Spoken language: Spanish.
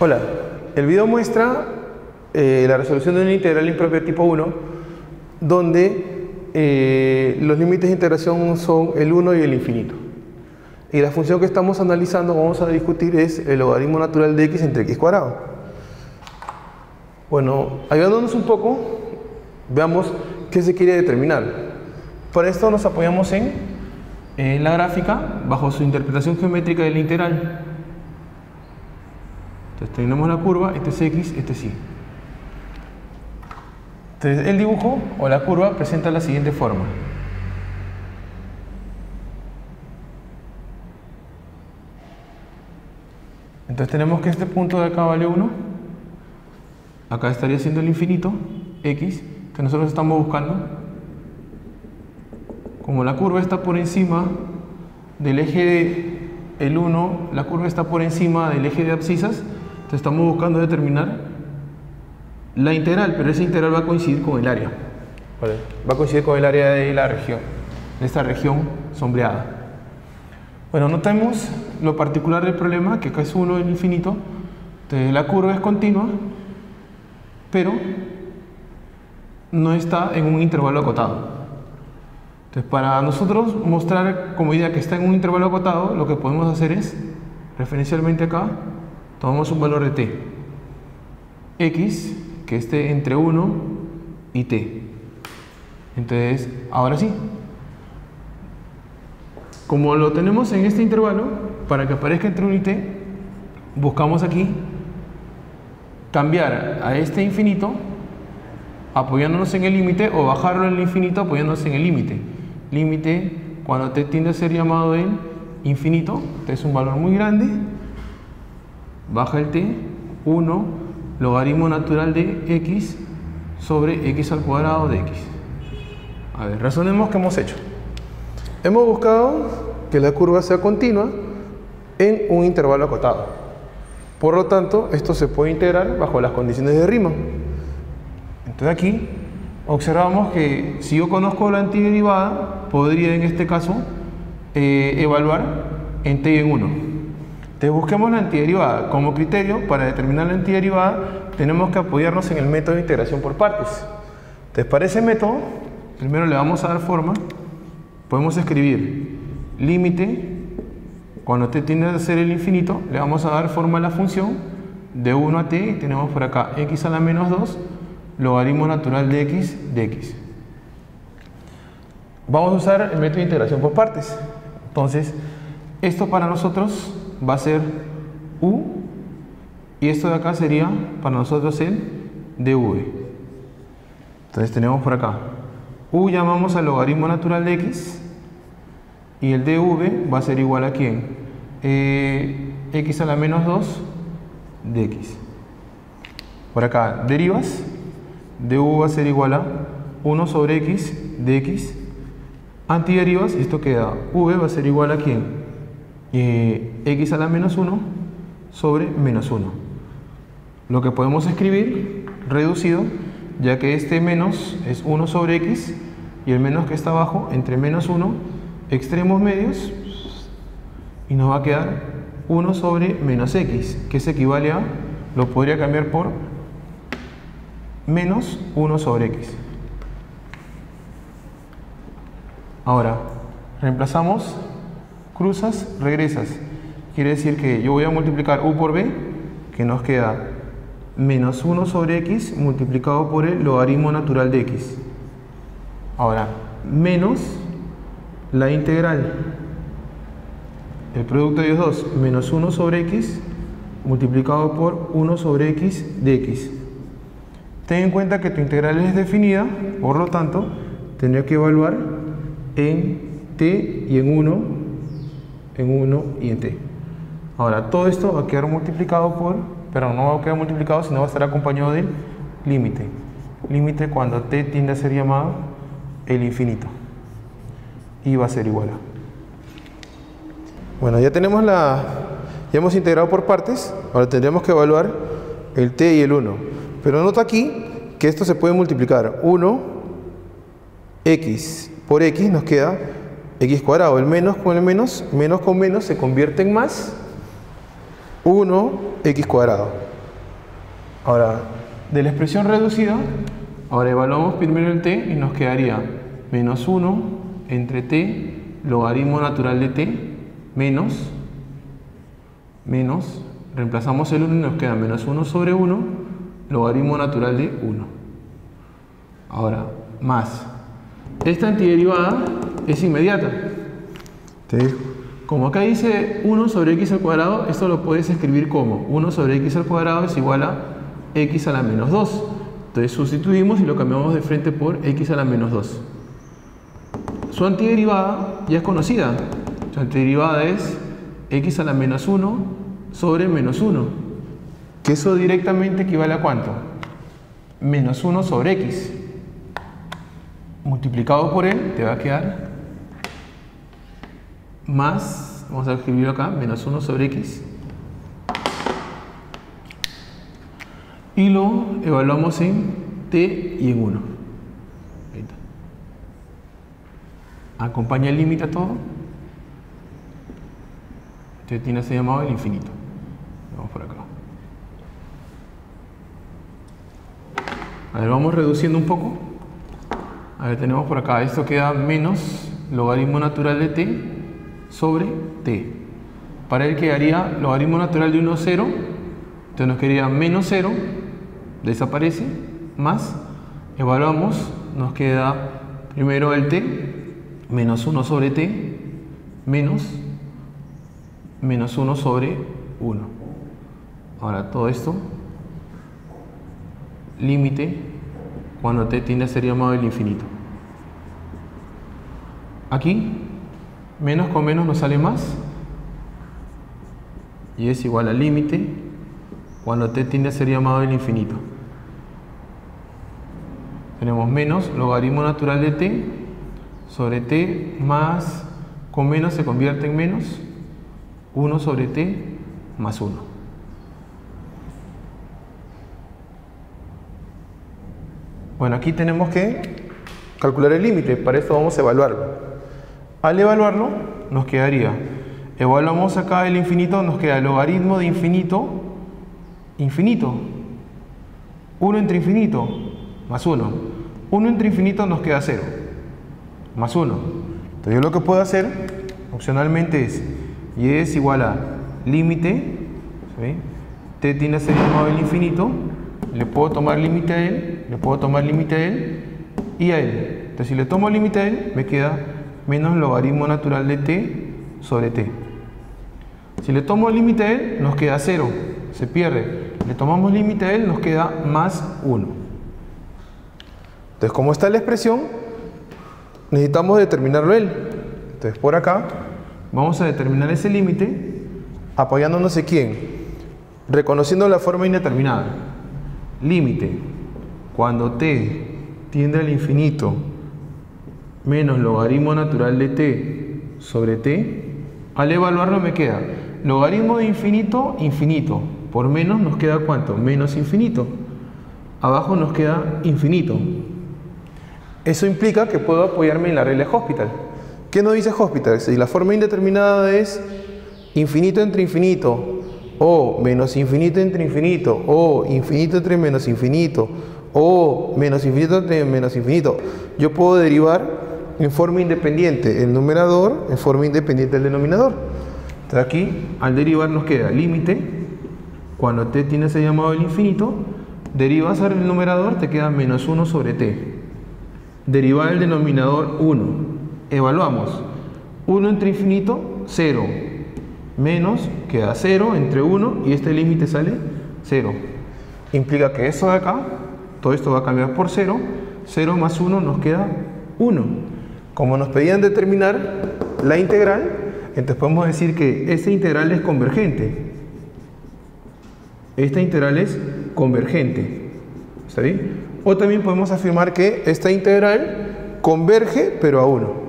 Hola, el video muestra la resolución de una integral impropia tipo 1 donde los límites de integración son el 1 y el infinito. Y la función que estamos analizando, vamos a discutir, es el logaritmo natural de x entre x cuadrado. Bueno, ayudándonos un poco, veamos qué se quiere determinar. Para esto nos apoyamos en la gráfica bajo su interpretación geométrica de la integral. Entonces tenemos la curva, este es x, este es y. Entonces el dibujo o la curva presenta la siguiente forma. Entonces tenemos que este punto de acá vale 1. Acá estaría siendo el infinito, x, que nosotros estamos buscando. Como la curva está por encima del eje del 1, la curva está por encima del eje de abscisas, entonces estamos buscando determinar la integral, pero esa integral va a coincidir con el área. Vale. Va a coincidir con el área de la región, de esta región sombreada. Bueno, notemos lo particular del problema, que acá es 1 en infinito. Entonces la curva es continua, pero no está en un intervalo acotado. Entonces, para nosotros mostrar como idea que está en un intervalo acotado, lo que podemos hacer es, referencialmente acá, tomamos un valor de t. X, que esté entre 1 y t. Entonces, ahora sí. Como lo tenemos en este intervalo, para que aparezca entre 1 y t, buscamos aquí cambiar a este infinito apoyándonos en el límite, o bajarlo al infinito apoyándonos en el límite. Límite, cuando t tiende a ser llamado el infinito, t es un valor muy grande, baja el t, 1, logaritmo natural de x sobre x al cuadrado de x. A ver, razonemos qué hemos hecho. Hemos buscado que la curva sea continua en un intervalo acotado. Por lo tanto, esto se puede integrar bajo las condiciones de Riemann. Entonces aquí observamos que si yo conozco la antiderivada, podría en este caso evaluar en t y en 1. Entonces busquemos la antiderivada. Como criterio para determinar la antiderivada tenemos que apoyarnos en el método de integración por partes. Entonces para ese método primero le vamos a dar forma. Podemos escribir límite, cuando t tiende a ser el infinito, le vamos a dar forma a la función de 1 a t, y tenemos por acá x a la menos 2 logaritmo natural de x de x. Vamos a usar el método de integración por partes. Entonces esto para nosotros va a ser u, y esto de acá sería para nosotros el dv. Entonces tenemos por acá u, llamamos al logaritmo natural de x, y el dv va a ser igual a ¿quién? X a la menos 2 de x. Por acá derivas, dv va a ser igual a 1 sobre x de x. Antiderivas, esto queda v va a ser igual a ¿quién? X a la menos 1 sobre menos 1, lo que podemos escribir reducido, ya que este menos es 1 sobre x, y el menos que está abajo, entre menos 1 extremos medios, y nos va a quedar 1 sobre menos x, que se equivale a, lo podría cambiar por menos 1 sobre x. Ahora reemplazamos, cruzas, regresas. Quiere decir que yo voy a multiplicar u por b, que nos queda menos 1 sobre x multiplicado por el logaritmo natural de x. Ahora, menos la integral, el producto de los dos, menos 1 sobre x multiplicado por 1 sobre x de x. Ten en cuenta que tu integral es definida, por lo tanto, tendría que evaluar en t y en 1. En 1 y en t. Ahora, todo esto va a quedar multiplicado por, pero no va a quedar multiplicado, sino va a estar acompañado del límite. Límite cuando t tiende a ser llamado el infinito. Y va a ser igual a. Bueno, ya tenemos ya hemos integrado por partes, ahora tendríamos que evaluar el t y el 1. Pero nota aquí que esto se puede multiplicar. 1 x por x nos queda x cuadrado, el menos con el menos, menos con menos se convierte en más 1x cuadrado. Ahora, de la expresión reducida, ahora evaluamos primero el t y nos quedaría menos 1 entre t, logaritmo natural de t, menos, reemplazamos el 1 y nos queda menos 1 sobre 1, logaritmo natural de 1. Ahora, más. Esta antiderivada es inmediata. Como acá dice 1 sobre x al cuadrado, esto lo puedes escribir como 1 sobre x al cuadrado es igual a x a la menos 2. Entonces sustituimos y lo cambiamos de frente por x a la menos 2. Su antiderivada ya es conocida. Su antiderivada es x a la menos 1 sobre menos 1. Que eso directamente equivale a ¿cuánto? Menos 1 sobre x. Multiplicado por él te va a quedar más, vamos a escribirlo acá, menos 1 sobre x. Y lo evaluamos en t y en 1. Acompaña el límite a todo. Este tiene ese llamado el infinito. Vamos por acá. A ver, vamos reduciendo un poco. A ver, tenemos por acá, esto queda menos logaritmo natural de t sobre t. Para él quedaría logaritmo natural de 1, 0. Entonces nos quedaría menos 0, desaparece, más, evaluamos, nos queda primero el t, menos 1 sobre t, menos 1 sobre 1. Ahora todo esto, límite, cuando t tiende a ser llamado el infinito. Aquí, menos con menos nos sale más. Y es igual al límite cuando t tiende a ser llamado el infinito. Tenemos menos logaritmo natural de t sobre t más, con menos se convierte en menos 1 sobre t más 1. Bueno, aquí tenemos que calcular el límite, para esto vamos a evaluarlo. Al evaluarlo nos quedaría, evaluamos acá el infinito, nos queda el logaritmo de infinito, 1 entre infinito, más 1. 1 entre infinito nos queda 0, más 1. Entonces yo lo que puedo hacer, opcionalmente es, y es igual a límite, ¿sí? T tiende a ser llamado el infinito, le puedo tomar límite a él, y a él. Entonces si le tomo límite a él, me queda menos logaritmo natural de t sobre t. Si le tomo límite a él, nos queda 0. Se pierde, le tomamos límite a él, nos queda más 1. Entonces, como está la expresión, necesitamos determinarlo él. Entonces, por acá, vamos a determinar ese límite apoyándonos en quién, reconociendo la forma indeterminada. Límite, cuando t tiende al infinito, menos logaritmo natural de t sobre t, al evaluarlo me queda logaritmo de infinito, infinito. Por menos nos queda ¿cuánto? Menos infinito. Abajo nos queda infinito. Eso implica que puedo apoyarme en la regla de Hospital. ¿Qué nos dice Hospital? Si la forma indeterminada es infinito entre infinito, o menos infinito entre infinito, o infinito entre menos infinito, o menos infinito entre menos infinito, yo puedo derivar en forma independiente el numerador, en forma independiente el denominador. Entonces aquí, al derivar nos queda límite, cuando t tiene ese llamado el infinito, derivas al numerador, te queda menos 1 sobre t. Derivar el denominador 1. Evaluamos. 1 entre infinito, 0. Menos, queda 0 entre 1 y este límite sale 0. Implica que esto de acá, todo esto va a cambiar por 0. 0 más 1 nos queda 1. Como nos pedían determinar la integral, entonces podemos decir que esta integral es convergente. Esta integral es convergente. ¿Está bien? O también podemos afirmar que esta integral converge, pero a 1.